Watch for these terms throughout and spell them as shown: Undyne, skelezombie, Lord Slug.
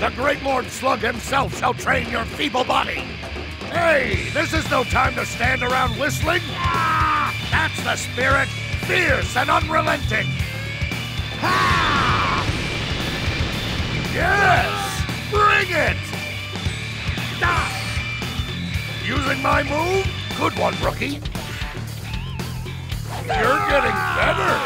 The great Lord Slug himself shall train your feeble body. Hey, this is no time to stand around whistling. Ah, that's the spirit, fierce and unrelenting. Ha! Yes, bring it. Ah. Using my move? Good one, rookie. You're getting better.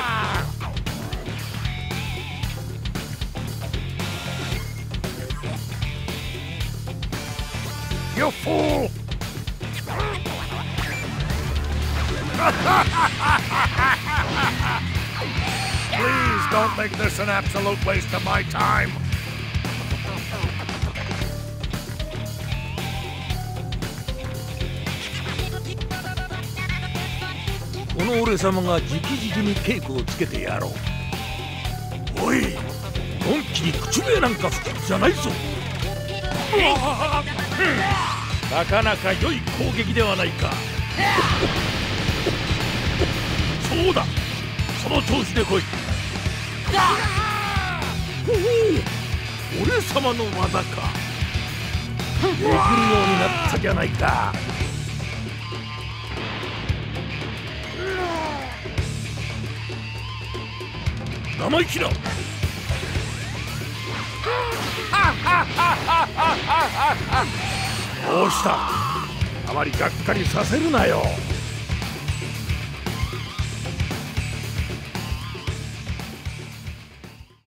You fool! Please don't make this an absolute waste of my time.この俺様が直々に稽古をつけてやろう。おい、のんきに口笛なんか吹くんじゃないぞ。なかなか良い攻撃ではないか。そうだ、その調子で来い。俺様の技か。できるようになったじゃないか。生意気だ。どうした？あまりがっかりさせるなよ。